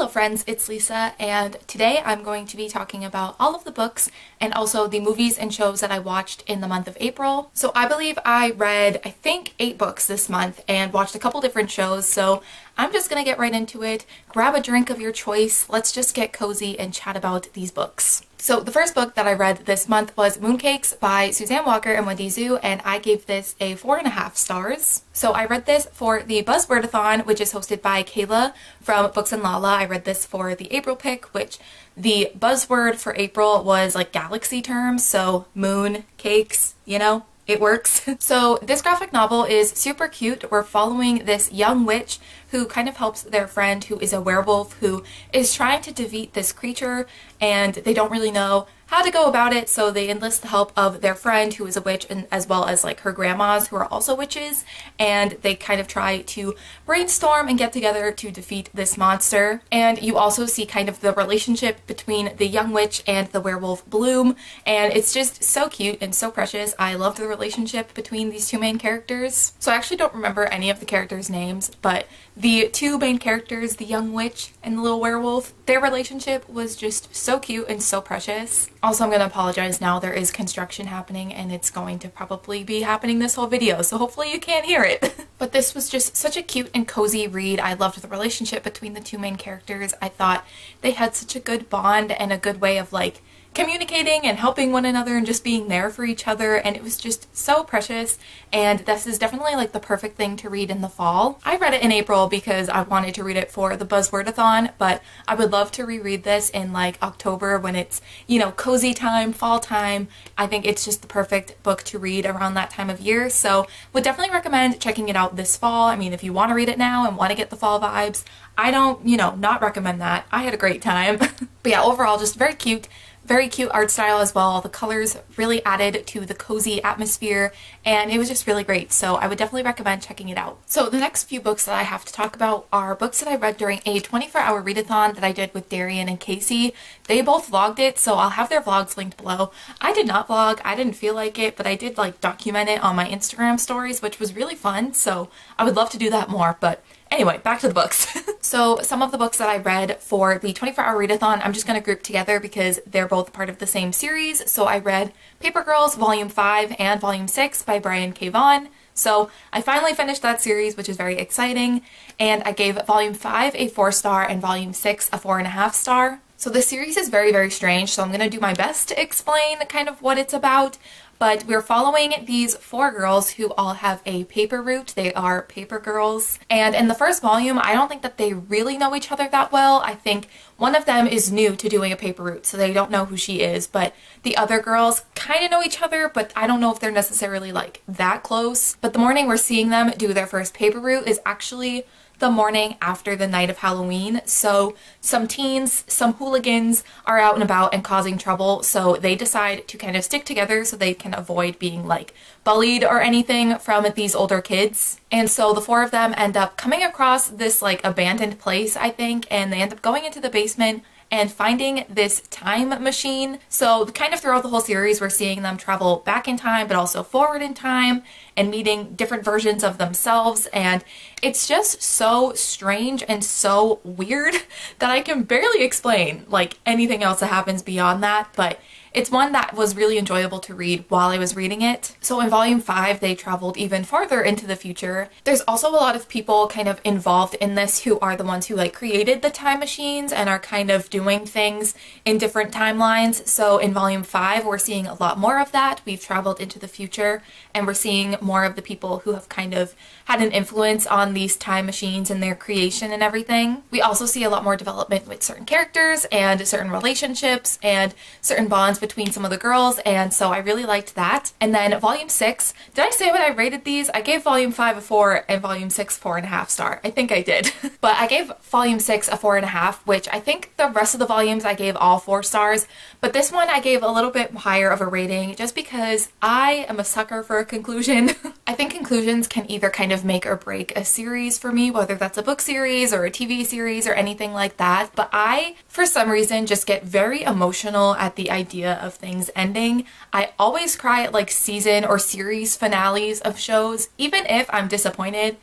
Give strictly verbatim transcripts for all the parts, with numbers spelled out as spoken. Hello friends, it's Lisa, and today I'm going to be talking about all of the books and also the movies and shows that I watched in the month of April. So I believe I read, I think, eight books this month and watched a couple different shows, so I'm just gonna get right into it. Grab a drink of your choice, let's just get cozy and chat about these books. So the first book that I read this month was Mooncakes by Suzanne Walker and Wendy Zhu, and I gave this a four and a half stars. So I read this for the Buzzwordathon, which is hosted by Kayla from Books and Lala. I read this for the April pick, which the buzzword for April was like galaxy terms, so moon, cakes, you know, it works. So this graphic novel is super cute. We're following this young witch who kind of helps their friend who is a werewolf who is trying to defeat this creature, and they don't really know how to go about it, so they enlist the help of their friend who is a witch, and as well as like her grandmas who are also witches, and they kind of try to brainstorm and get together to defeat this monster. And you also see kind of the relationship between the young witch and the werewolf bloom, and it's just so cute and so precious. I love the relationship between these two main characters. So I actually don't remember any of the characters' names, but the two main characters, the young witch and the little werewolf, their relationship was just so cute and so precious. Also, I'm going to apologize now, there is construction happening and it's going to probably be happening this whole video, so hopefully you can't hear it. But this was just such a cute and cozy read. I loved the relationship between the two main characters. I thought they had such a good bond and a good way of like communicating and helping one another and just being there for each other, and it was just so precious, and this is definitely like the perfect thing to read in the fall. I read it in April because I wanted to read it for the Buzzwordathon, but I would love to reread this in like October when it's, you know, cozy time, fall time. I think it's just the perfect book to read around that time of year, so would definitely recommend checking it out this fall. I mean, if you want to read it now and want to get the fall vibes, I don't, you know, not recommend that. I had a great time. But yeah, overall just very cute. Very cute art style as well. The colors really added to the cozy atmosphere, and it was just really great, so I would definitely recommend checking it out. So the next few books that I have to talk about are books that I read during a twenty-four hour readathon that I did with Daryan and Kasey. They both vlogged it, so I'll have their vlogs linked below. I did not vlog, I didn't feel like it, but I did like document it on my Instagram stories, which was really fun, so I would love to do that more, but anyway, back to the books. So some of the books that I read for the twenty-four hour readathon, I'm just going to group together because they're both part of the same series. So I read Paper Girls Volume five and Volume six by Brian K. Vaughan. So I finally finished that series, which is very exciting, and I gave Volume five a four star and Volume six a four and a half star. So this series is very, very strange, so I'm going to do my best to explain kind of what it's about. But we're following these four girls who all have a paper route. They are paper girls. And in the first volume, I don't think that they really know each other that well. I think one of them is new to doing a paper route, so they don't know who she is. But the other girls kind of know each other, but I don't know if they're necessarily like that close. But the morning we're seeing them do their first paper route is actually the morning after the night of Halloween. So some teens, some hooligans are out and about and causing trouble, so they decide to kind of stick together so they can avoid being like bullied or anything from these older kids. And so the four of them end up coming across this like abandoned place, I think, and they end up going into the basement and finding this time machine. So kind of throughout the whole series, we're seeing them travel back in time, but also forward in time, and meeting different versions of themselves, and it's just so strange and so weird that I can barely explain like anything else that happens beyond that, but it's one that was really enjoyable to read while I was reading it. So in Volume five, they traveled even farther into the future. There's also a lot of people kind of involved in this who are the ones who like created the time machines and are kind of doing things in different timelines. So in Volume five, we're seeing a lot more of that. We've traveled into the future, and we're seeing more of the people who have kind of had an influence on these time machines and their creation and everything. We also see a lot more development with certain characters and certain relationships and certain bonds between some of the girls, and so I really liked that. And then Volume six, did I say when I rated these? I gave Volume five a four and Volume six four and a half star. I think I did. But I gave Volume six a four and a half, which I think the rest of the volumes I gave all four stars, but this one I gave a little bit higher of a rating just because I am a sucker for a conclusion. I think conclusions can either kind of make or break a series for me, whether that's a book series or a T V series or anything like that, but I, for some reason, just get very emotional at the idea of things ending. I always cry at like season or series finales of shows, even if I'm disappointed.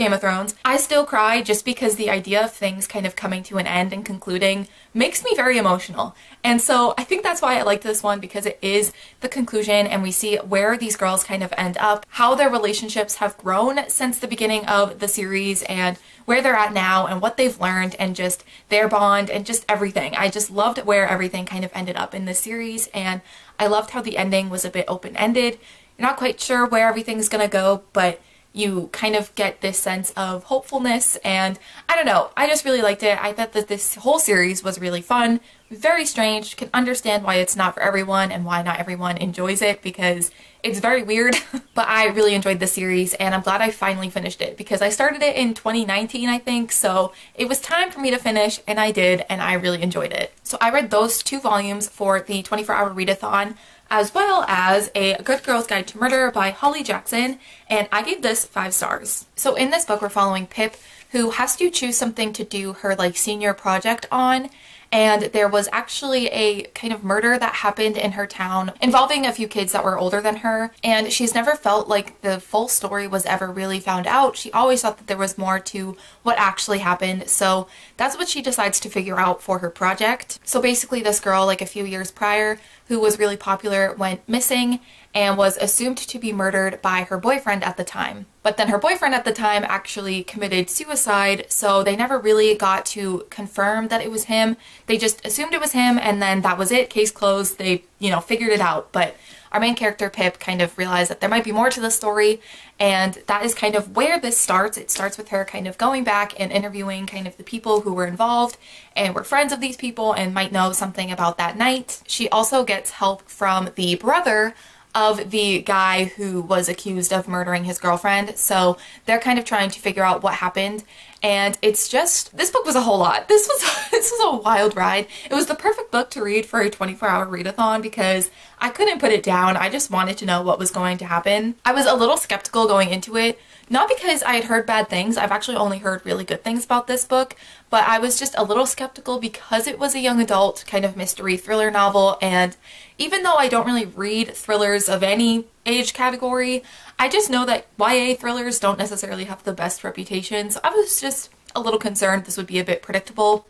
Game of Thrones. I still cry just because the idea of things kind of coming to an end and concluding makes me very emotional. And so I think that's why I like this one, because it is the conclusion and we see where these girls kind of end up, how their relationships have grown since the beginning of the series and where they're at now and what they've learned and just their bond and just everything. I just loved where everything kind of ended up in this series, and I loved how the ending was a bit open-ended. You're not quite sure where everything's gonna go, but you kind of get this sense of hopefulness, and I don't know, I just really liked it. I thought that this whole series was really fun, very strange, can understand why it's not for everyone and why not everyone enjoys it because it's very weird, but I really enjoyed the series and I'm glad I finally finished it because I started it in twenty nineteen, I think, so it was time for me to finish, and I did, and I really enjoyed it. So I read those two volumes for the twenty-four hour readathon, as well as A Good Girl's Guide to Murder by Holly Jackson, and I gave this five stars. So in this book we're following Pip, who has to choose something to do her like senior project on, and there was actually a kind of murder that happened in her town involving a few kids that were older than her, and she's never felt like the full story was ever really found out. She always thought that there was more to what actually happened, so that's what she decides to figure out for her project. So basically this girl, like a few years prior, who was really popular, went missing and was assumed to be murdered by her boyfriend at the time. But then her boyfriend at the time actually committed suicide, so they never really got to confirm that it was him. They just assumed it was him, and then that was it. Case closed. They, you know, figured it out. But our main character, Pip, kind of realized that there might be more to the story, and that is kind of where this starts. It starts with her kind of going back and interviewing kind of the people who were involved and were friends of these people and might know something about that night. She also gets help from the brother of the guy who was accused of murdering his girlfriend, so they're kind of trying to figure out what happened. And it's just, this book was a whole lot. This was this was a wild ride. It was the perfect book to read for a twenty-four hour readathon because I couldn't put it down. I just wanted to know what was going to happen. I was a little skeptical going into it, not because I had heard bad things. I've actually only heard really good things about this book, but I was just a little skeptical because it was a young adult kind of mystery thriller novel, and even though I don't really read thrillers of any age category, I just know that Y A thrillers don't necessarily have the best reputation, so I was just a little concerned this would be a bit predictable.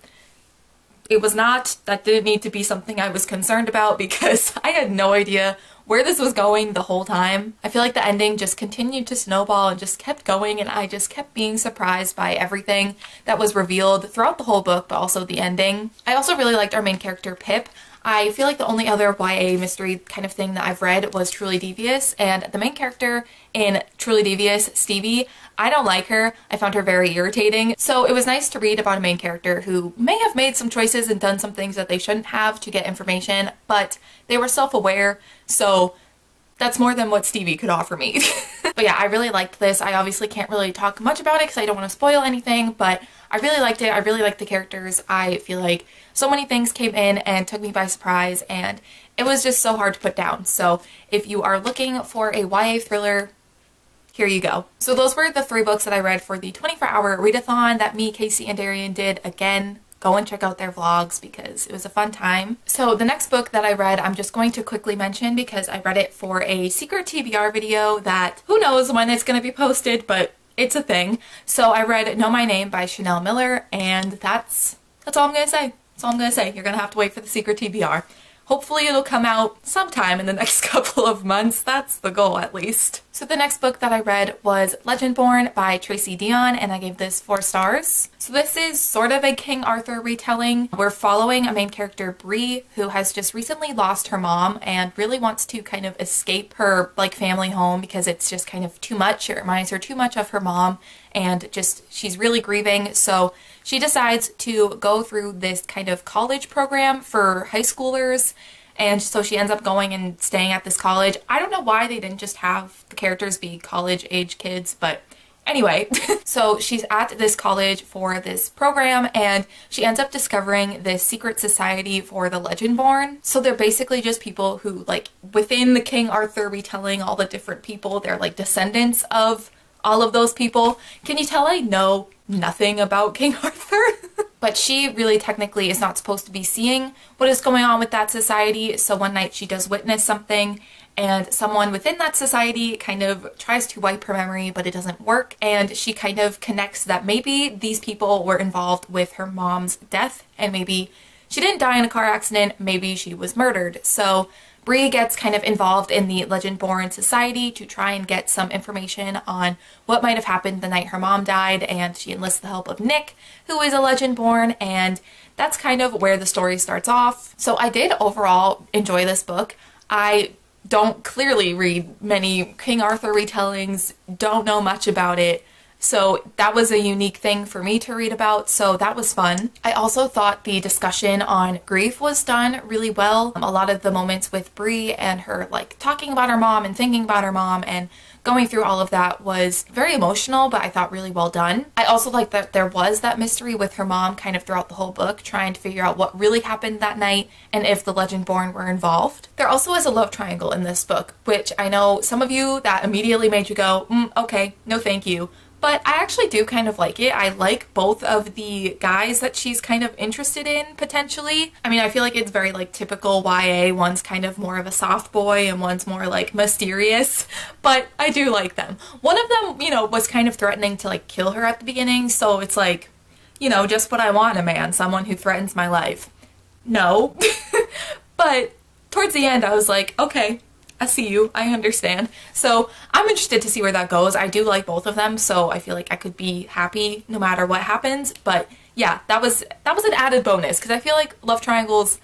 It was not. That didn't need to be something I was concerned about because I had no idea where this was going the whole time. I feel like the ending just continued to snowball and just kept going, and I just kept being surprised by everything that was revealed throughout the whole book, but also the ending. I also really liked our main character, Pip. I feel like the only other Y A mystery kind of thing that I've read was Truly Devious, and the main character in Truly Devious, Stevie, I don't like her. I found her very irritating. So it was nice to read about a main character who may have made some choices and done some things that they shouldn't have to get information, but they were self-aware, so that's more than what Stevie could offer me. But yeah, I really liked this. I obviously can't really talk much about it because I don't want to spoil anything, but I really liked it. I really liked the characters. I feel like so many things came in and took me by surprise, and it was just so hard to put down. So if you are looking for a Y A thriller, here you go. So those were the three books that I read for the twenty-four hour readathon that me, Kasey, and Daryan did. Again, go and check out their vlogs because it was a fun time. So the next book that I read, I'm just going to quickly mention because I read it for a secret T B R video that who knows when it's going to be posted, but it's a thing. So I read Know My Name by Chanel Miller, and that's that's all I'm going to say. That's all I'm going to say. You're going to have to wait for the secret T B R. Hopefully it'll come out sometime in the next couple of months. That's the goal, at least. So the next book that I read was Legendborn by Tracy Deonn, and I gave this four stars. So this is sort of a King Arthur retelling. We're following a main character, Bree, who has just recently lost her mom and really wants to kind of escape her like family home because it's just kind of too much. It reminds her too much of her mom, and just she's really grieving, so she decides to go through this kind of college program for high schoolers, and so she ends up going and staying at this college. I don't know why they didn't just have the characters be college age kids, but anyway. So she's at this college for this program, and she ends up discovering this secret society for the Legendborn. So they're basically just people who, like, within the King Arthur retelling, all the different people, they're like descendants of all of those people. Can you tell I know nothing about King Arthur? but she really technically is not supposed to be seeing what is going on with that society. So one night she does witness something, and someone within that society kind of tries to wipe her memory, but it doesn't work, and she kind of connects that maybe these people were involved with her mom's death, and maybe she didn't die in a car accident, maybe she was murdered. So Bree gets kind of involved in the Legendborn society to try and get some information on what might have happened the night her mom died, and she enlists the help of Nick, who is a Legendborn, and that's kind of where the story starts off. So I did overall enjoy this book. I don't clearly read many King Arthur retellings, don't know much about it, so that was a unique thing for me to read about, so that was fun. I also thought the discussion on grief was done really well. Um, a lot of the moments with Bree and her like talking about her mom and thinking about her mom and going through all of that was very emotional, but I thought really well done. I also liked that there was that mystery with her mom kind of throughout the whole book, trying to figure out what really happened that night and if the Legendborn were involved. There also is a love triangle in this book, which I know some of you that immediately made you go, mm, okay, no thank you. But I actually do kind of like it. I like both of the guys that she's kind of interested in, potentially. I mean, I feel like it's very like typical Y A. One's kind of more of a soft boy and one's more like mysterious, but I do like them. One of them, you know, was kind of threatening to like kill her at the beginning, so it's like, you know, just what I want in a man, someone who threatens my life. No. But towards the end I was like, okay, I see you, I understand. So I'm interested to see where that goes. I do like both of them, so I feel like I could be happy no matter what happens. But yeah, that was that was an added bonus, because I feel like love triangles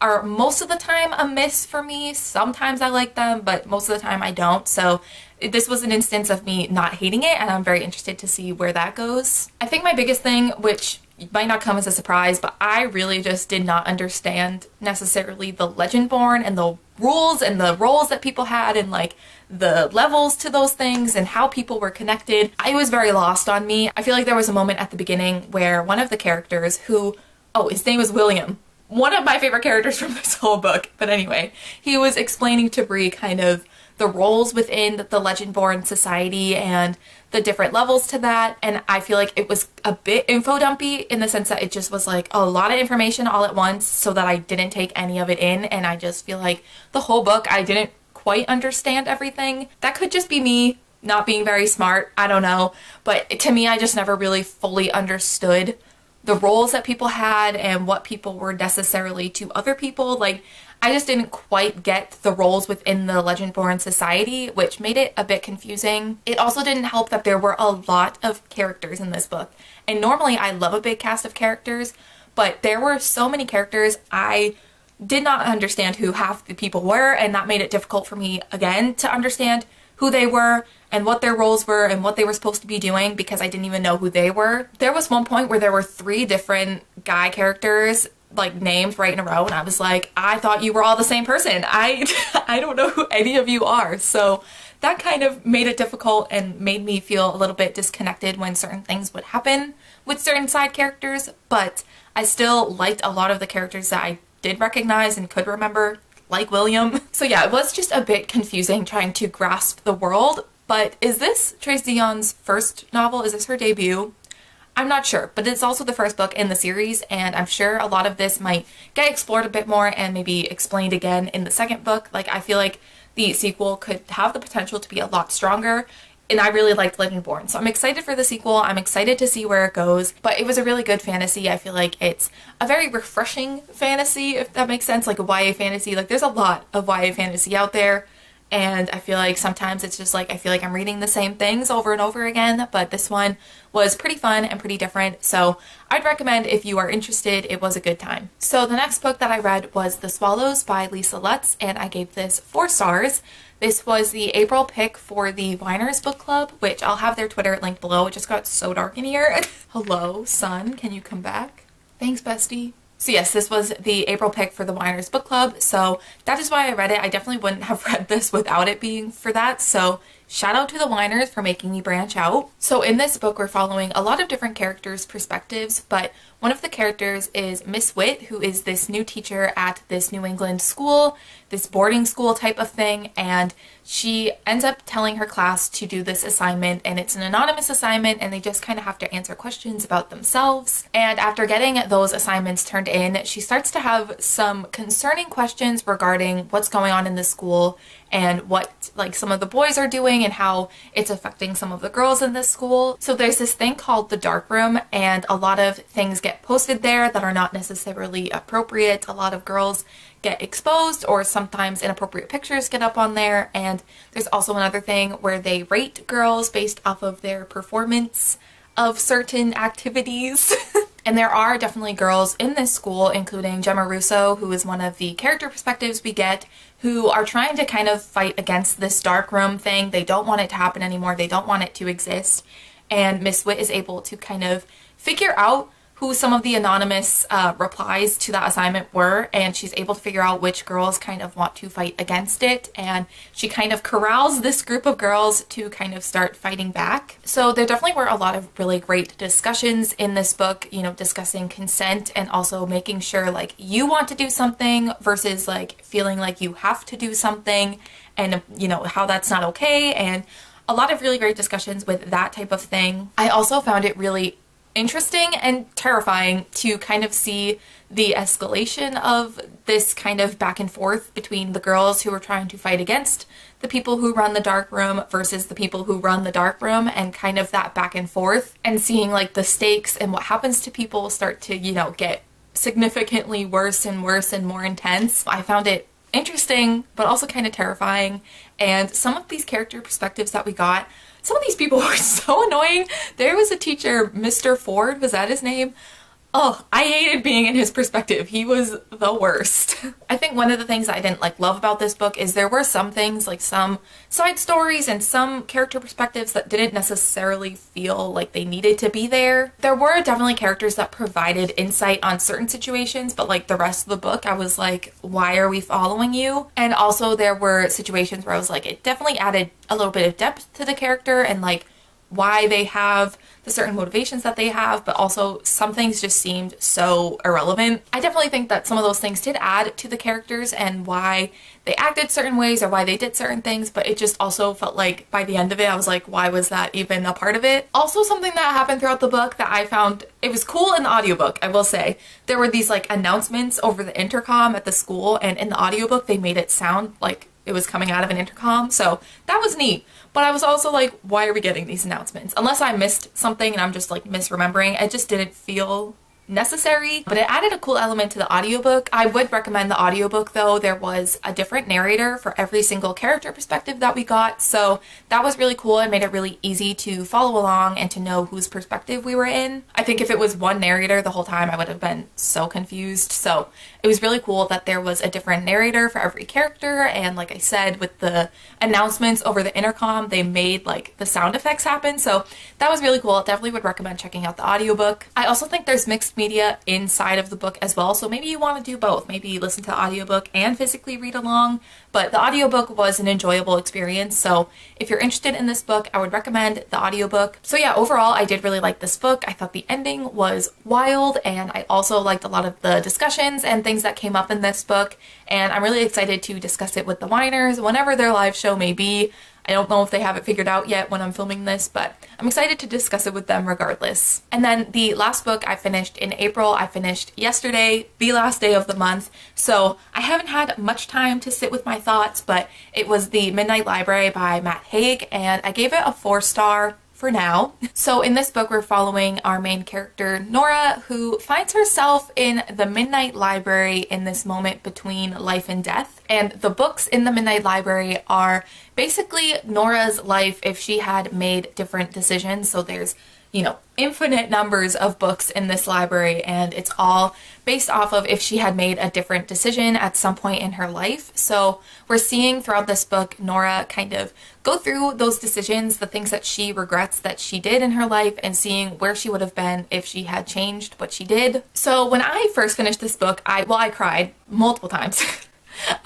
are most of the time a miss for me. Sometimes I like them, but most of the time I don't. So this was an instance of me not hating it, and I'm very interested to see where that goes. I think my biggest thing, which might not come as a surprise, but I really just did not understand necessarily the Legendborn and the rules and the roles that people had and like the levels to those things and how people were connected. It was very lost on me. I feel like there was a moment at the beginning where one of the characters who, oh, his name was William, one of my favorite characters from this whole book, but anyway, he was explaining to Bree kind of the roles within the Legendborn society and the different levels to that, and I feel like it was a bit info dumpy in the sense that it just was like a lot of information all at once, so that I didn't take any of it in, and I just feel like the whole book I didn't quite understand everything. That could just be me not being very smart, I don't know, but to me I just never really fully understood the roles that people had and what people were necessarily to other people. Like, I just didn't quite get the roles within the Legendborn society, which made it a bit confusing. It also didn't help that there were a lot of characters in this book, and normally I love a big cast of characters, but there were so many characters I did not understand who half the people were, and that made it difficult for me again to understand who they were and what their roles were and what they were supposed to be doing, because I didn't even know who they were. There was one point where there were three different guy characters like names right in a row, and I was like, I thought you were all the same person. I I don't know who any of you are. So that kind of made it difficult and made me feel a little bit disconnected when certain things would happen with certain side characters, but I still liked a lot of the characters that I did recognize and could remember, like William. So yeah, it was just a bit confusing trying to grasp the world. But is this Tracy Deonn's first novel? Is this her debut? I'm not sure, but it's also the first book in the series, and I'm sure a lot of this might get explored a bit more and maybe explained again in the second book. Like, I feel like the sequel could have the potential to be a lot stronger, and I really liked Legendborn, so I'm excited for the sequel. I'm excited to see where it goes, but it was a really good fantasy. I feel like it's a very refreshing fantasy, if that makes sense, like a Y A fantasy. Like, there's a lot of Y A fantasy out there, and I feel like sometimes it's just like, I feel like I'm reading the same things over and over again, but this one was pretty fun and pretty different, so I'd recommend if you are interested. It was a good time. So the next book that I read was The Swallows by Lisa Lutz, and I gave this four stars. This was the April pick for the Whiners book club, which I'll have their Twitter linked below. It just got so dark in here. Hello, sun, can you come back? Thanks, bestie. So yes, this was the April pick for the Whiners book club, so that is why I read it. I definitely wouldn't have read this without it being for that, so Shout out to The Whiners for making me branch out. So in this book, we're following a lot of different characters' perspectives, but one of the characters is Miss Witt, who is this new teacher at this New England school, this boarding school type of thing, and she ends up telling her class to do this assignment, and it's an anonymous assignment, and they just kind of have to answer questions about themselves. And after getting those assignments turned in, she starts to have some concerning questions regarding what's going on in the school and what like some of the boys are doing and how it's affecting some of the girls in this school. So there's this thing called the dark room, and a lot of things get posted there that are not necessarily appropriate. A lot of girls get exposed, or sometimes inappropriate pictures get up on there. And there's also another thing where they rate girls based off of their performance of certain activities. And there are definitely girls in this school, including Gemma Russo, who is one of the character perspectives we get, who are trying to kind of fight against this dark room thing. They don't want it to happen anymore. They don't want it to exist. And Miss Witt is able to kind of figure out who some of the anonymous uh, replies to that assignment were, and she's able to figure out which girls kind of want to fight against it, and she kind of corrals this group of girls to kind of start fighting back. So there definitely were a lot of really great discussions in this book, you know, discussing consent and also making sure like you want to do something versus like feeling like you have to do something, and you know, how that's not okay, and a lot of really great discussions with that type of thing. I also found it really interesting and terrifying to kind of see the escalation of this kind of back and forth between the girls who are trying to fight against the people who run the dark room versus the people who run the dark room, and kind of that back and forth, and seeing like the stakes and what happens to people start to, you know, get significantly worse and worse and more intense. I found it interesting but also kind of terrifying, and some of these character perspectives that we got, some of these people were so annoying. There was a teacher, Mister Ford, was that his name? Oh, I hated being in his perspective. He was the worst. I think one of the things that I didn't like love about this book is there were some things, like some side stories and some character perspectives that didn't necessarily feel like they needed to be there. There were definitely characters that provided insight on certain situations, but like the rest of the book, I was like, why are we following you? And also there were situations where I was like, it definitely added a little bit of depth to the character and like why they have the certain motivations that they have, but also some things just seemed so irrelevant. I definitely think that some of those things did add to the characters and why they acted certain ways or why they did certain things, but it just also felt like by the end of it I was like, why was that even a part of it? Also, something that happened throughout the book that I found, it was cool in the audiobook, I will say. There were these like announcements over the intercom at the school, and in the audiobook they made it sound like it was coming out of an intercom, so that was neat. But I was also like, why are we getting these announcements? Unless I missed something and I'm just like misremembering, it just didn't feel necessary. But it added a cool element to the audiobook. I would recommend the audiobook though. There was a different narrator for every single character perspective that we got, so that was really cool and made it really easy to follow along and to know whose perspective we were in. I think if it was one narrator the whole time I would have been so confused, so it was really cool that there was a different narrator for every character, and like I said, with the announcements over the intercom they made like the sound effects happen, so that was really cool. Definitely would recommend checking out the audiobook. I also think there's mixed media inside of the book as well, so maybe you want to do both. Maybe listen to the audiobook and physically read along, but the audiobook was an enjoyable experience, so if you're interested in this book I would recommend the audiobook. So yeah, overall I did really like this book. I thought the ending was wild, and I also liked a lot of the discussions and things that came up in this book, and I'm really excited to discuss it with the Whiners whenever their live show may be. I don't know if they have it figured out yet when I'm filming this, but I'm excited to discuss it with them regardless. And then the last book I finished in April, I finished yesterday, the last day of the month, so I haven't had much time to sit with my thoughts, but it was The Midnight Library by Matt Haig, and I gave it a four star for now. So in this book we're following our main character Nora, who finds herself in the Midnight Library in this moment between life and death, and the books in the Midnight Library are basically Nora's life if she had made different decisions. So there's, you know, infinite numbers of books in this library, and it's all based off of if she had made a different decision at some point in her life. So we're seeing throughout this book Nora kind of go through those decisions, the things that she regrets that she did in her life, and seeing where she would have been if she had changed what she did. So when I first finished this book, I, well, I cried multiple times.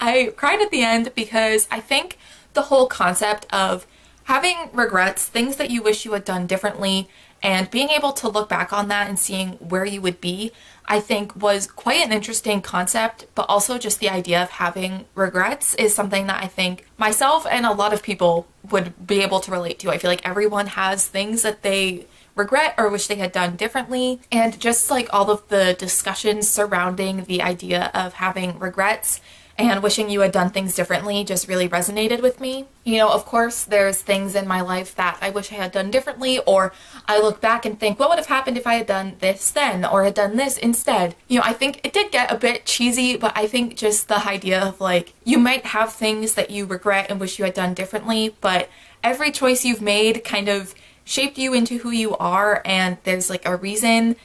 I cried at the end because I think the whole concept of having regrets, things that you wish you had done differently, and being able to look back on that and seeing where you would be, I think was quite an interesting concept, but also just the idea of having regrets is something that I think myself and a lot of people would be able to relate to. I feel like everyone has things that they regret or wish they had done differently, and just like all of the discussions surrounding the idea of having regrets and wishing you had done things differently just really resonated with me. You know, of course, there's things in my life that I wish I had done differently, or I look back and think, what would have happened if I had done this then, or had done this instead? You know, I think it did get a bit cheesy, but I think just the idea of, like, you might have things that you regret and wish you had done differently, but every choice you've made kind of shaped you into who you are, and there's, like, a reason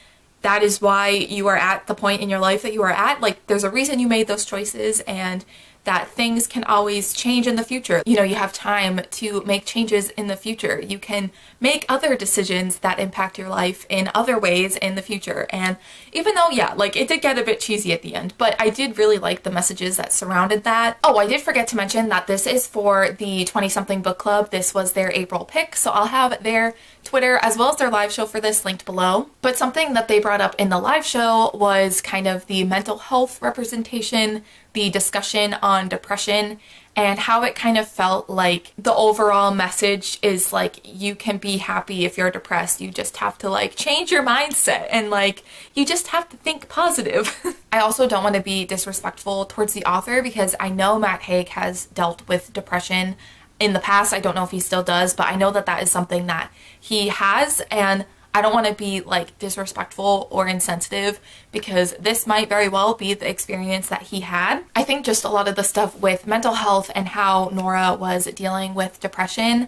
that is why you are at the point in your life that you are at. Like, there's a reason you made those choices, and that things can always change in the future. You know, you have time to make changes in the future. You can make other decisions that impact your life in other ways in the future. And even though, yeah, like, it did get a bit cheesy at the end, but I did really like the messages that surrounded that. Oh, I did forget to mention that this is for the Twenty Something Book Club. This was their April pick, so I'll have their Twitter as well as their live show for this linked below. But something that they brought up in the live show was kind of the mental health representation, the discussion on depression, and how it kind of felt like the overall message is, like, you can be happy if you're depressed. You just have to, like, change your mindset, and, like, you just have to think positive. I also don't want to be disrespectful towards the author, because I know Matt Haig has dealt with depression in the past. I don't know if he still does, but I know that that is something that he has, and I don't want to be, like, disrespectful or insensitive, because this might very well be the experience that he had. I think just a lot of the stuff with mental health and how Nora was dealing with depression,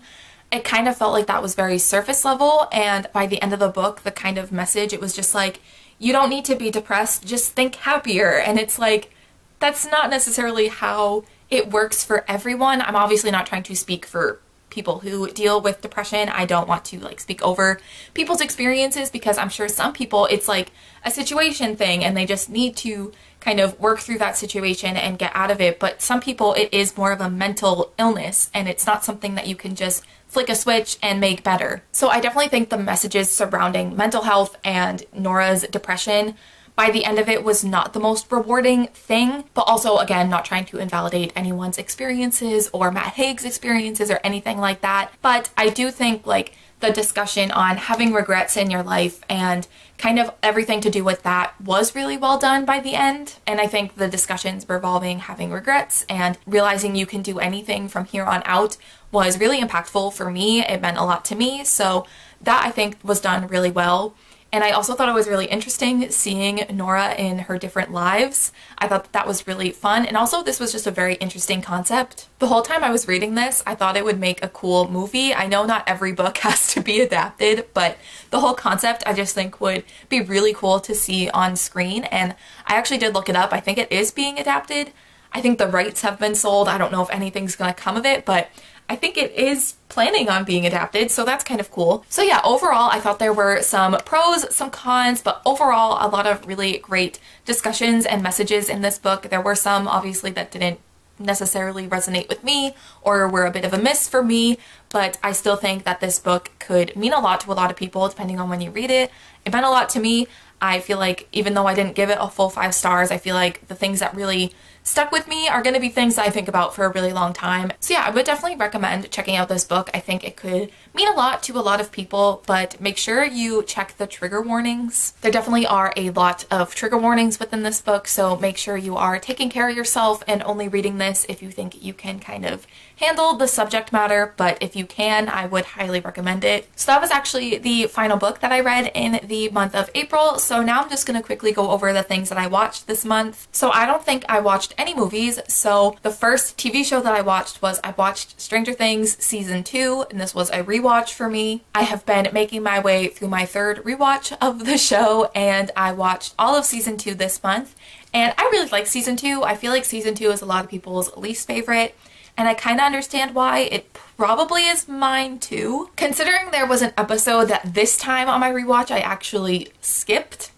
it kind of felt like that was very surface level, and by the end of the book, the kind of message, it was just like, you don't need to be depressed, just think happier. And it's like, that's not necessarily how it works for everyone. I'm obviously not trying to speak for people who deal with depression. I don't want to, like, speak over people's experiences, because I'm sure some people, it's like a situation thing and they just need to kind of work through that situation and get out of it. But some people, it is more of a mental illness, and it's not something that you can just flick a switch and make better. So I definitely think the messages surrounding mental health and Nora's depression by the end of it was not the most rewarding thing, but also, again, not trying to invalidate anyone's experiences or Matt Haig's experiences or anything like that. But I do think, like, the discussion on having regrets in your life and kind of everything to do with that was really well done by the end. And I think the discussions revolving having regrets and realizing you can do anything from here on out was really impactful for me. It meant a lot to me. So that, I think, was done really well. And I also thought it was really interesting seeing Nora in her different lives. I thought that, that was really fun. And also, this was just a very interesting concept. The whole time I was reading this, I thought it would make a cool movie. I know not every book has to be adapted, but the whole concept I just think would be really cool to see on screen. And I actually did look it up. I think it is being adapted. I think the rights have been sold. I don't know if anything's gonna come of it, but I think it is planning on being adapted, so that's kind of cool. So yeah, overall, I thought there were some pros, some cons, but overall, a lot of really great discussions and messages in this book. There were some, obviously, that didn't necessarily resonate with me or were a bit of a miss for me, but I still think that this book could mean a lot to a lot of people, depending on when you read it. It meant a lot to me. I feel like, even though I didn't give it a full five stars, I feel like the things that really stuck with me are going to be things that I think about for a really long time. So yeah, I would definitely recommend checking out this book. I think it could mean a lot to a lot of people, but make sure you check the trigger warnings. There definitely are a lot of trigger warnings within this book, so make sure you are taking care of yourself and only reading this if you think you can kind of handle the subject matter, but if you can, I would highly recommend it. So that was actually the final book that I read in the month of April, so now I'm just going to quickly go over the things that I watched this month. So I don't think I watched any movies, so the first T V show that I watched was I watched Stranger Things Season two, and this was a rewatch for me. I have been making my way through my third rewatch of the show, and I watched all of Season two this month, and I really like Season two. I feel like Season two is a lot of people's least favorite, and I kind of understand why. It probably is mine too. Considering there was an episode that this time on my rewatch I actually skipped,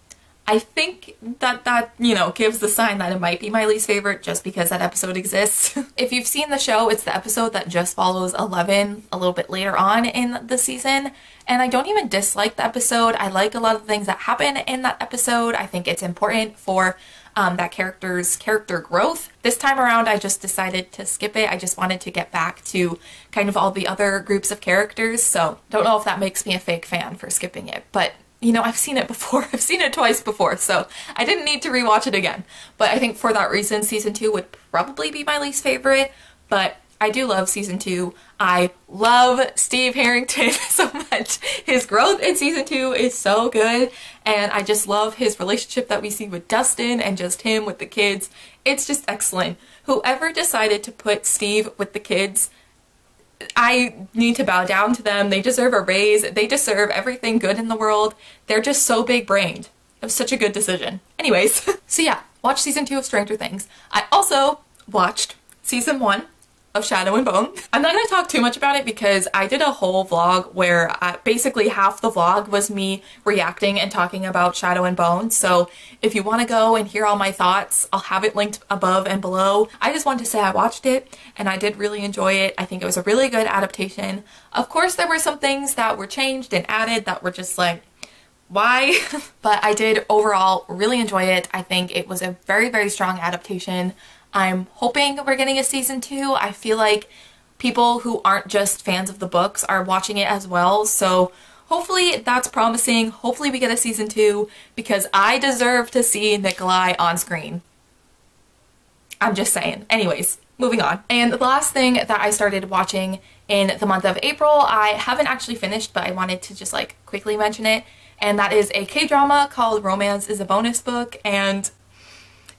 I think that that, you know, gives the sign that it might be my least favorite just because that episode exists. If you've seen the show, it's the episode that just follows Eleven a little bit later on in the season. And I don't even dislike the episode. I like a lot of the things that happen in that episode. I think it's important for um, that character's character growth. This time around, I just decided to skip it. I just wanted to get back to kind of all the other groups of characters. So don't know if that makes me a fake fan for skipping it, but you know, I've seen it before. I've seen it twice before, so I didn't need to rewatch it again. But I think for that reason, season two would probably be my least favorite, but I do love season two. I love Steve Harrington so much. His growth in season two is so good, and I just love his relationship that we see with Dustin and just him with the kids. It's just excellent. Whoever decided to put Steve with the kids, I need to bow down to them. They deserve a raise. They deserve everything good in the world. They're just so big-brained. It was such a good decision. Anyways, so yeah, watch season two of Stranger Things. I also watched season one of Shadow and Bone. I'm not gonna talk too much about it because I did a whole vlog where I, basically half the vlog was me reacting and talking about Shadow and Bone. So if you wanna go and hear all my thoughts, I'll have it linked above and below. I just wanted to say I watched it and I did really enjoy it. I think it was a really good adaptation. Of course, there were some things that were changed and added that were just like, why? But I did overall really enjoy it. I think it was a very, very strong adaptation. I'm hoping we're getting a season two. I feel like people who aren't just fans of the books are watching it as well, so hopefully that's promising. Hopefully we get a season two because I deserve to see Nikolai on screen. I'm just saying. Anyways, moving on. And the last thing that I started watching in the month of April, I haven't actually finished, but I wanted to just like quickly mention it, and that is a K-drama called Romance is a Bonus Book, and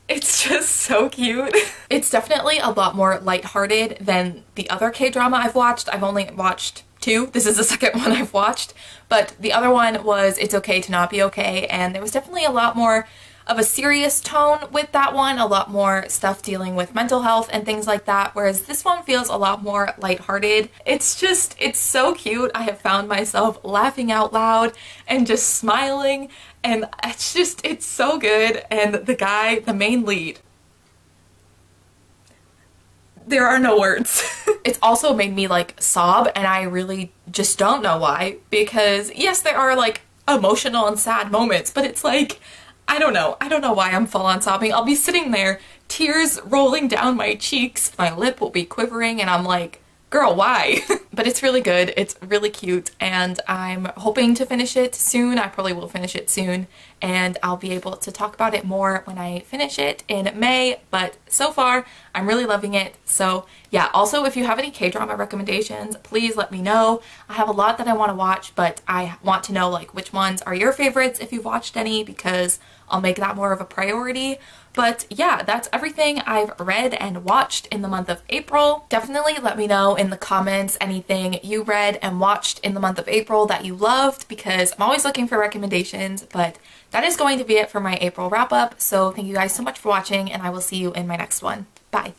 it's just so cute. It's definitely a lot more lighthearted than the other K-drama I've watched. I've only watched two. This is the second one I've watched, but the other one was It's Okay to Not Be Okay, and there was definitely a lot more of a serious tone with that one, a lot more stuff dealing with mental health and things like that, whereas this one feels a lot more lighthearted. It's just, it's so cute. I have found myself laughing out loud and just smiling, and it's just, it's so good. And the guy, the main lead, there are no words. It's also made me like sob, and I really just don't know why, because yes, there are like emotional and sad moments, but it's like, I don't know. I don't know why I'm full on sobbing. I'll be sitting there, tears rolling down my cheeks. My lip will be quivering and I'm like, girl, why? But it's really good. It's really cute and I'm hoping to finish it soon. I probably will finish it soon and I'll be able to talk about it more when I finish it in May. But so far, I'm really loving it. So yeah, also if you have any K-drama recommendations, please let me know. I have a lot that I want to watch, but I want to know like which ones are your favorites if you've watched any, because I'll make that more of a priority. But yeah, that's everything I've read and watched in the month of April. Definitely let me know in the comments anything you read and watched in the month of April that you loved, because I'm always looking for recommendations. But that is going to be it for my April wrap up. So thank you guys so much for watching, and I will see you in my next one. Bye.